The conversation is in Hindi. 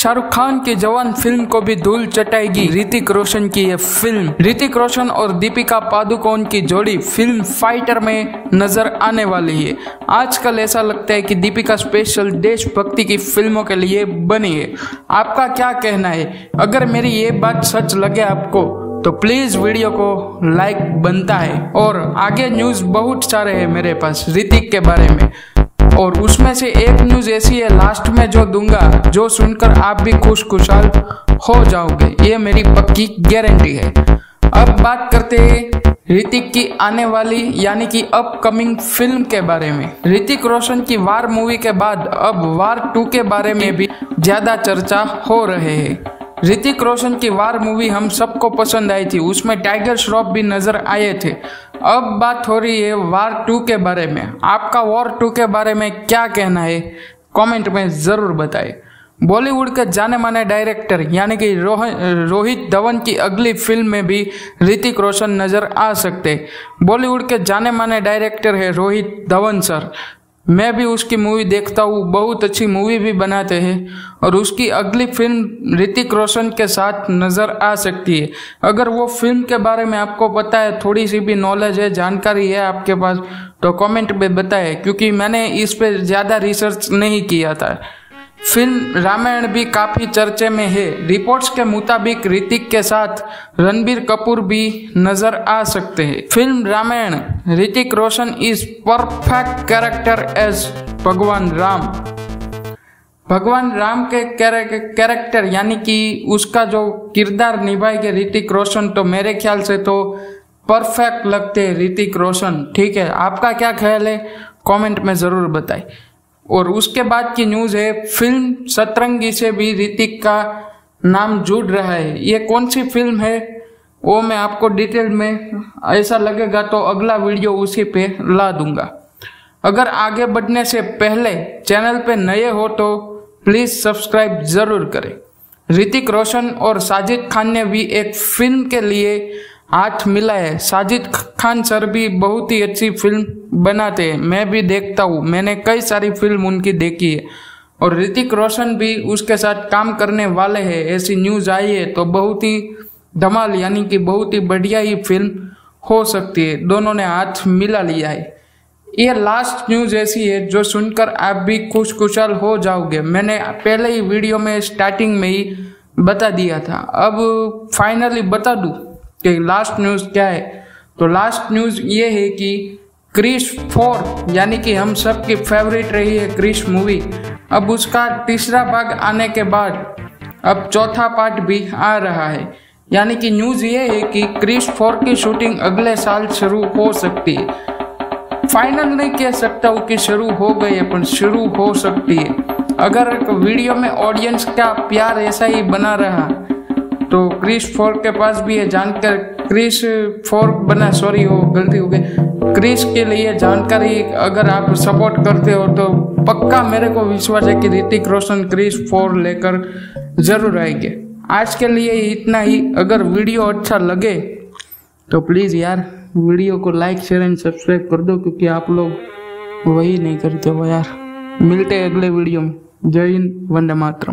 शाहरुख खान की जवान फिल्म को भी धूल चटाएगी ऋतिक रोशन की यह फिल्म। ऋतिक रोशन और दीपिका पादुकोण की जोड़ी फिल्म फाइटर में नजर आने वाली है। आजकल ऐसा लगता है कि दीपिका स्पेशल देशभक्ति की फिल्मों के लिए बनी है। आपका क्या कहना है? अगर मेरी ये बात सच लगे आपको तो प्लीज वीडियो को लाइक बनता है। और आगे न्यूज बहुत सारे है मेरे पास ऋतिक के बारे में, और उसमें से एक न्यूज ऐसी है लास्ट में जो दूंगा, जो सुनकर आप भी खुशखुशाल हो जाओगे, ये मेरी पक्की गारंटी है। अब बात करते हैं ऋतिक की आने वाली यानी कि अपकमिंग फिल्म के बारे में। ऋतिक रोशन की वार मूवी के बाद अब वार 2 के बारे में भी ज्यादा चर्चा हो रहे है। ऋतिक रोशन की वार मूवी हम सबको पसंद आई थी, उसमें टाइगर श्रॉफ भी नजर आए थे। अब बात हो रही है वार 2 के बारे में। आपका वार 2 के बारे में क्या कहना है कमेंट में जरूर बताएं। बॉलीवुड के जाने माने डायरेक्टर यानी कि रोहित धवन की अगली फिल्म में भी ऋतिक रोशन नजर आ सकते। बॉलीवुड के जाने माने डायरेक्टर है रोहित धवन सर, मैं भी उसकी मूवी देखता हूँ, बहुत अच्छी मूवी भी बनाते हैं, और उसकी अगली फिल्म ऋतिक रोशन के साथ नज़र आ सकती है। अगर वो फिल्म के बारे में आपको पता है, थोड़ी सी भी नॉलेज है, जानकारी है आपके पास, तो कमेंट में बताएं, क्योंकि मैंने इस पे ज़्यादा रिसर्च नहीं किया था। फिल्म रामायण भी काफ़ी चर्चे में है। रिपोर्ट्स के मुताबिक ऋतिक के साथ रणबीर कपूर भी नजर आ सकते हैं। Film Ramayan Hrithik Roshan is perfect character as भगवान राम। भगवान राम के कैरेक्टर यानी कि उसका जो किरदार निभाएंगे ऋतिक रोशन, तो मेरे ख्याल से तो परफेक्ट लगते हैं ऋतिक रोशन। ठीक है, आपका क्या ख्याल है कॉमेंट में ज़रूर बताएं। और उसके बाद की न्यूज़ है फिल्म सतरंगी से भी ऋतिक का नाम जुड़ रहा है। ये कौन सी फिल्म है वो मैं आपको डिटेल में ऐसा लगेगा तो अगला वीडियो उसी पे ला दूंगा। अगर आगे बढ़ने से पहले चैनल पे नए हो तो प्लीज़ सब्सक्राइब ज़रूर करें। ऋतिक रोशन और साजिद खान ने भी एक फिल्म के लिए हाथ मिला है। साजिद खान सर भी बहुत ही अच्छी फिल्म बनाते हैं, मैं भी देखता हूँ, मैंने कई सारी फिल्म उनकी देखी है, और ऋतिक रोशन भी उसके साथ काम करने वाले हैं, ऐसी न्यूज़ आई है, तो बहुत ही धमाल यानी कि बहुत ही बढ़िया ही फिल्म हो सकती है, दोनों ने हाथ मिला लिया है। ये लास्ट न्यूज़ ऐसी है जो सुनकर आप भी खुशखुशाल हो जाओगे। मैंने पहले ही वीडियो में स्टार्टिंग में ही बता दिया था, अब फाइनली बता दूँ कि लास्ट न्यूज़ क्या है। तो लास्ट न्यूज़ ये है कि क्रिश 4 यानी कि हम सब की फेवरेट रही है क्रिश मूवी, अब उसका तीसरा भाग आने के बाद अब चौथा पार्ट भी आ रहा है। यानी कि न्यूज़ ये है कि क्रिश 4 की शूटिंग अगले साल शुरू हो सकती है। फाइनल नहीं कह सकता हूँ कि शुरू हो गई है, पर शुरू हो सकती है। अगर वीडियो में ऑडियंस का प्यार ऐसा ही बना रहा तो क्रिश 4 के पास भी ये जानकर क्रिश के लिए जानकारी अगर आप सपोर्ट करते हो तो पक्का मेरे को विश्वास है कि ऋतिक रोशन क्रिश 4 लेकर जरूर आएंगे। आज के लिए इतना ही। अगर वीडियो अच्छा लगे तो प्लीज़ यार वीडियो को लाइक शेयर एंड सब्सक्राइब कर दो, क्योंकि आप लोग वही नहीं करते हो यार। मिलते हैं अगले वीडियो में। जय हिंद, वंदे मातरम।